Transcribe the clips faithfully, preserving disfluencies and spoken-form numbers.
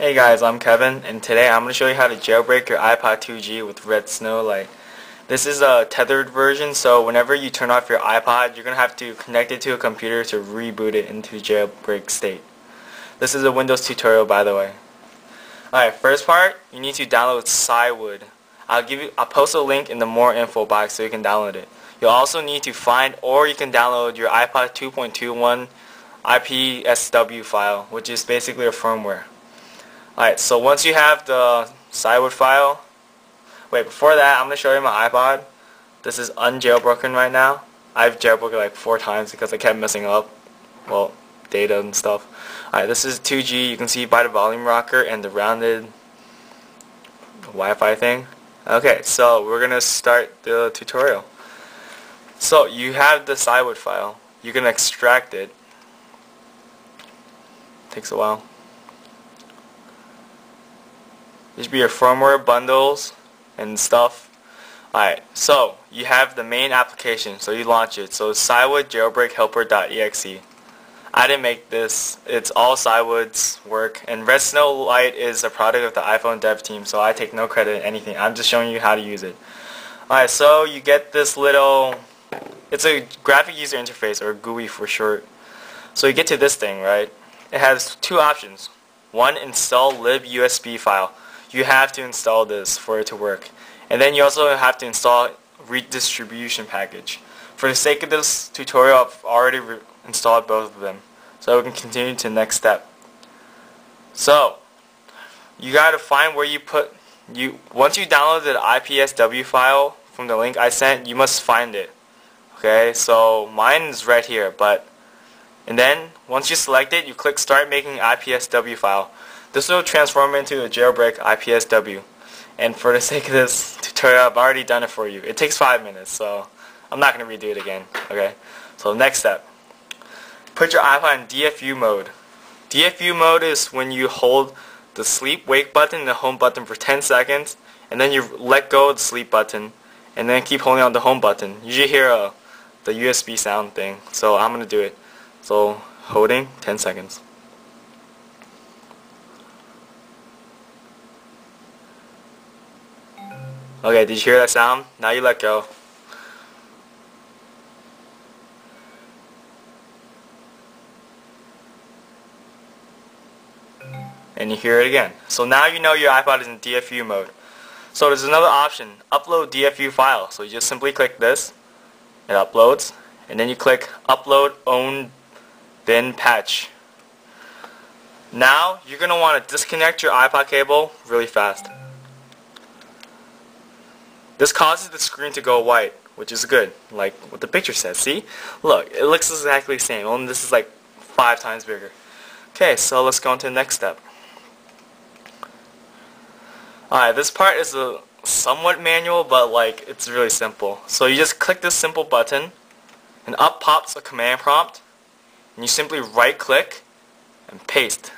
Hey guys, I'm Kevin, and today I'm going to show you how to jailbreak your iPod two G with Red Snow Lite. This is a tethered version, so whenever you turn off your iPod, you're going to have to connect it to a computer to reboot it into jailbreak state. This is a Windows tutorial, by the way. Alright, first part, you need to download Cywood. I'll give you, I'll post a link in the more info box so you can download it. You'll also need to find, or you can download your iPod two point two one I P S W file, which is basically a firmware. Alright, so once you have the Cywood file, wait, before that, I'm going to show you my iPod. This is unjailbroken right now. I've jailbroken like four times because I kept messing up, well, data and stuff. Alright, this is two G. You can see by the volume rocker and the rounded Wi-Fi thing. Okay, so we're going to start the tutorial. So, you have the Cywood file. You can extract it. Takes a while. There should be your firmware bundles and stuff. Alright, so you have the main application, so you launch it. So Cywood jailbreak helper.exe. I didn't make this, it's all Cywood's work. And Red Snow Lite is a product of the iPhone Dev Team, so I take no credit in anything. I'm just showing you how to use it. Alright, so you get this little, it's a graphic user interface, or G U I for short. So you get to this thing, right? It has two options. One, install libusb file. You have to install this for it to work. And then you also have to install redistribution package. For the sake of this tutorial, I've already re installed both of them. So we can continue to the next step. So, you gotta find where you put, you once you download the I P S W file from the link I sent, you must find it. Okay, so mine is right here, but, and then once you select it, you click start making I P S W file. This will transform into a jailbreak I P S W, and for the sake of this tutorial, I've already done it for you. It takes five minutes, so I'm not going to redo it again. Okay, so next step, put your iPod in D F U mode. D F U mode is when you hold the sleep wake button and the home button for ten seconds, and then you let go of the sleep button, and then keep holding on the home button. You should hear uh, the U S B sound thing, so I'm going to do it. So holding ten seconds. Okay, did you hear that sound? Now you let go. And you hear it again. So now you know your iPod is in D F U mode. So there's another option, upload D F U file. So you just simply click this, it uploads, and then you click upload own bin patch. Now you're going to want to disconnect your iPod cable really fast. This causes the screen to go white, which is good, like what the picture says, see? Look, it looks exactly the same, only this is like five times bigger. Okay, so let's go on to the next step. Alright, this part is a somewhat manual, but like, it's really simple. So you just click this simple button, and up pops a command prompt, and you simply right click, and paste.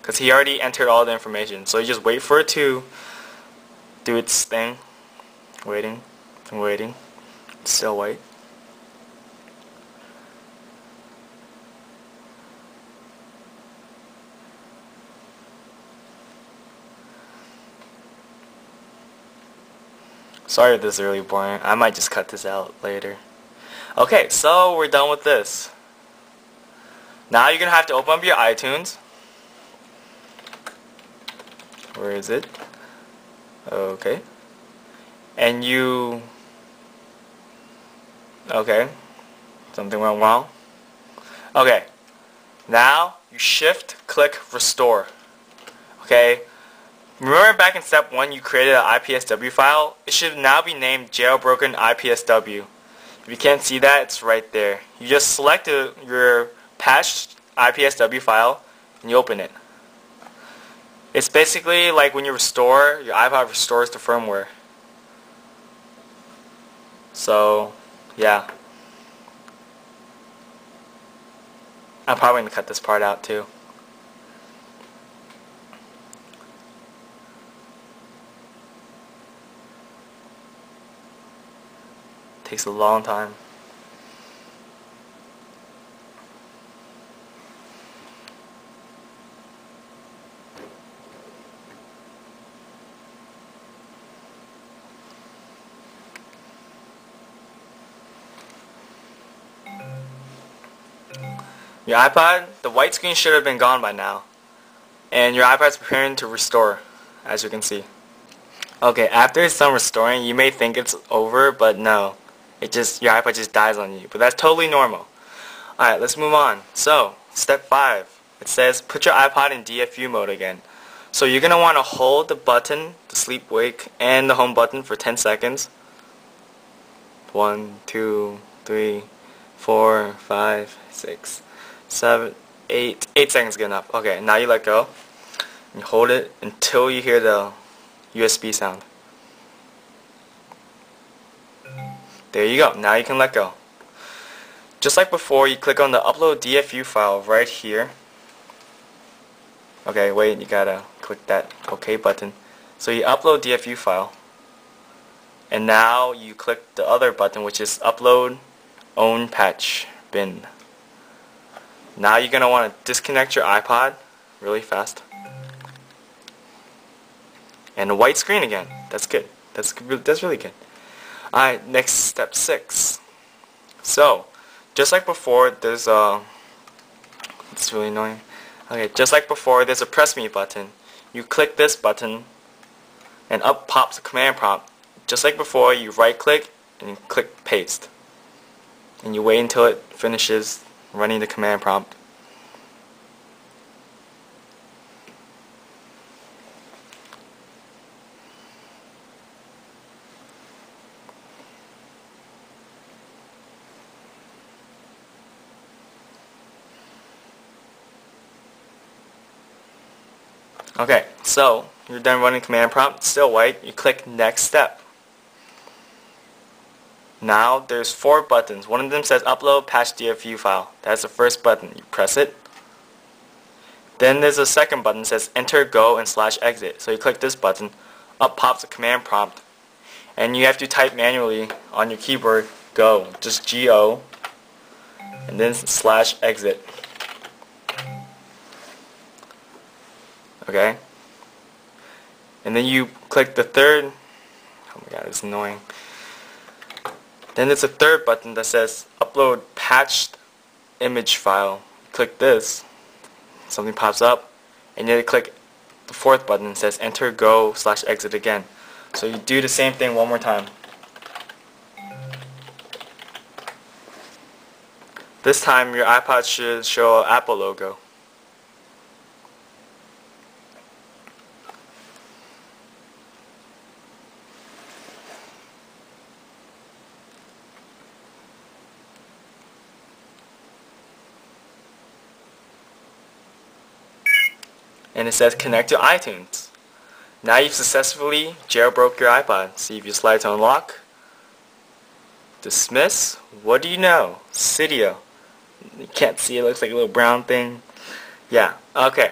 Because he already entered all the information, so you just wait for it to do its thing. Waiting, I'm waiting, it's still white. Sorry if this is really boring, I might just cut this out later. Okay, so we're done with this. Now you're going to have to open up your iTunes. Where is it? Okay. And you, okay, something went wrong. Okay, now you shift click restore. Okay, remember back in step one you created an I P S W file? It should now be named jailbroken I P S W. If you can't see that, it's right there. You just select a, your patched I P S W file and you open it. It's basically like when you restore, your iPod restores the firmware. So, yeah. I'm probably going to cut this part out too. Takes a long time. Your iPod, the white screen should have been gone by now, and your iPod's preparing to restore, as you can see. Okay, after it's done restoring, you may think it's over, but no. It just, your iPod just dies on you, but that's totally normal. Alright, let's move on. So, step five. It says, put your iPod in D F U mode again. So you're going to want to hold the button, the sleep wake, and the home button for ten seconds. one, two, three, four, five, six, seven, eight. eight seconds is good enough. Okay, now you let go. You hold it until you hear the U S B sound. There you go. Now you can let go. Just like before, you click on the upload D F U file right here. Okay, wait, you gotta click that OK button. So you upload D F U file, and now you click the other button, which is upload own patch bin. Now you're gonna want to disconnect your iPod really fast, and a white screen again. That's good. That's that's really good. Alright, next, step six. So just like before, there's a it's really annoying. Okay, just like before, there's a press me button. You click this button, and up pops a command prompt. Just like before, you right click and click paste, and you wait until it finishes running the command prompt. Okay, so you're done running command prompt, still white, you click next step. Now there's four buttons. One of them says upload patch D F U file. That's the first button. You press it. Then there's a second button that says enter go and slash exit. So you click this button, up pops a command prompt, and you have to type manually on your keyboard go, just G O, and then slash exit. Okay, and then you click the third. Oh my god, it's annoying. Then there's a third button that says upload patched image file. Click this, something pops up, and then you click the fourth button that says enter go slash exit again. So you do the same thing one more time. This time your iPod should show an Apple logo. And it says connect to iTunes. Now you've successfully jailbroke your iPod. So if you slide to unlock, dismiss, what do you know? Cydia. You can't see, it looks like a little brown thing. Yeah, okay.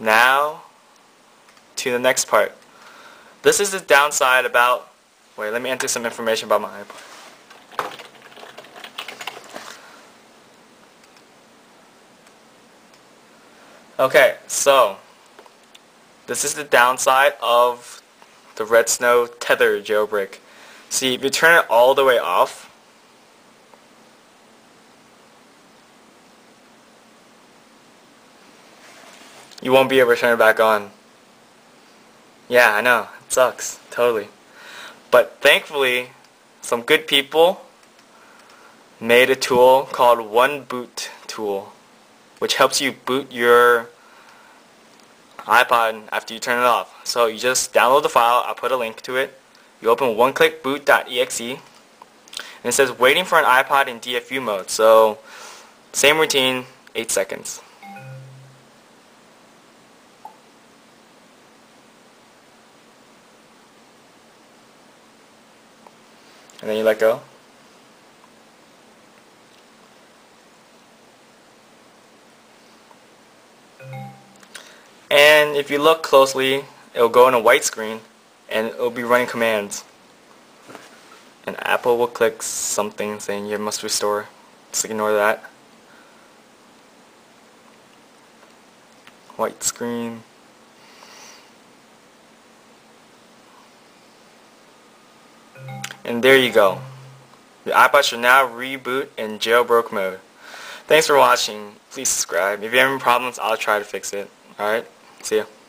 Now to the next part. This is the downside about, wait, let me enter some information about my iPod. Okay, so this is the downside of the Red Snow tether jailbreak. See, if you turn it all the way off, you won't be able to turn it back on. Yeah, I know, it sucks, totally. But thankfully, some good people made a tool called one click boot Tool, which helps you boot your iPod after you turn it off. So you just download the file, I'll put a link to it. You open one click boot dot E X E, and it says waiting for an iPod in D F U mode. So same routine, eight seconds. And then you let go. And if you look closely, it'll go on a white screen, and it'll be running commands. And Apple will click something saying you must restore. Just ignore that. White screen. And there you go. Your iPod should now reboot in jailbroke mode. Thanks for watching. Please subscribe. If you have any problems, I'll try to fix it. Alright? See ya.